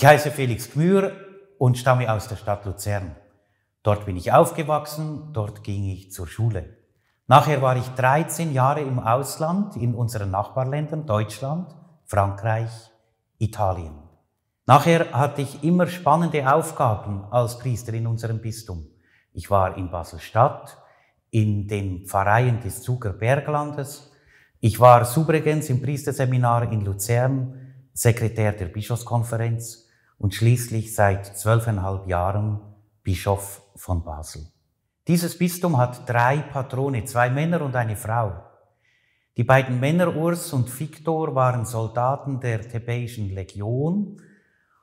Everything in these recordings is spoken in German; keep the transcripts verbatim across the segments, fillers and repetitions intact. Ich heiße Felix Gmür und stamme aus der Stadt Luzern. Dort bin ich aufgewachsen, dort ging ich zur Schule. Nachher war ich dreizehn Jahre im Ausland, in unseren Nachbarländern, Deutschland, Frankreich, Italien. Nachher hatte ich immer spannende Aufgaben als Priester in unserem Bistum. Ich war in Baselstadt, in den Pfarreien des Zuckerberglandes. Ich war Subregens im Priesterseminar in Luzern, Sekretär der Bischofskonferenz und schließlich seit zwölfeinhalb Jahren Bischof von Basel. Dieses Bistum hat drei Patrone, zwei Männer und eine Frau. Die beiden Männer, Urs und Viktor, waren Soldaten der Thebäischen Legion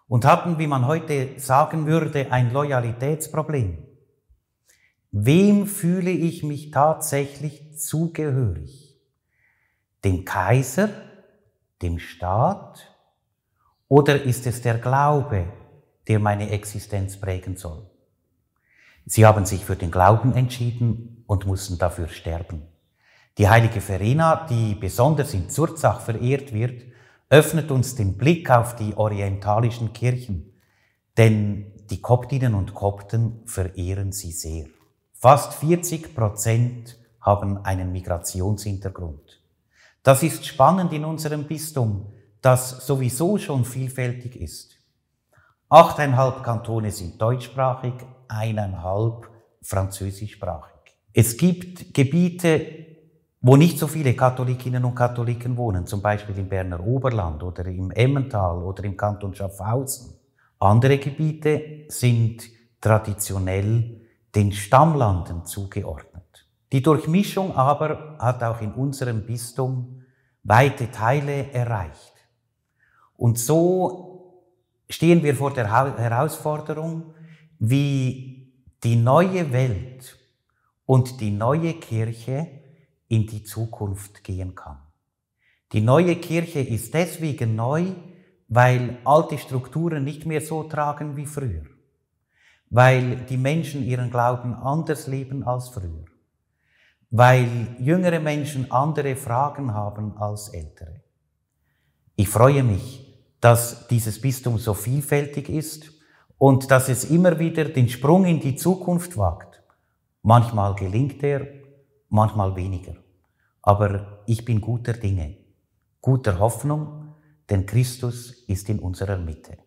und hatten, wie man heute sagen würde, ein Loyalitätsproblem. Wem fühle ich mich tatsächlich zugehörig? Dem Kaiser? Dem Staat? Oder ist es der Glaube, der meine Existenz prägen soll? Sie haben sich für den Glauben entschieden und mussten dafür sterben. Die heilige Verena, die besonders in Zurzach verehrt wird, öffnet uns den Blick auf die orientalischen Kirchen, denn die Koptinnen und Kopten verehren sie sehr. Fast vierzig Prozent haben einen Migrationshintergrund. Das ist spannend in unserem Bistum, das sowieso schon vielfältig ist. Achteinhalb Kantone sind deutschsprachig, eineinhalb französischsprachig. Es gibt Gebiete, wo nicht so viele Katholikinnen und Katholiken wohnen, zum Beispiel im Berner Oberland oder im Emmental oder im Kanton Schaffhausen. Andere Gebiete sind traditionell den Stammlanden zugeordnet. Die Durchmischung aber hat auch in unserem Bistum weite Teile erreicht. Und so stehen wir vor der Herausforderung, wie die neue Welt und die neue Kirche in die Zukunft gehen kann. Die neue Kirche ist deswegen neu, weil alte Strukturen nicht mehr so tragen wie früher, weil die Menschen ihren Glauben anders leben als früher, weil jüngere Menschen andere Fragen haben als ältere. Ich freue mich, dass dieses Bistum so vielfältig ist und dass es immer wieder den Sprung in die Zukunft wagt. Manchmal gelingt er, manchmal weniger. Aber ich bin guter Dinge, guter Hoffnung, denn Christus ist in unserer Mitte.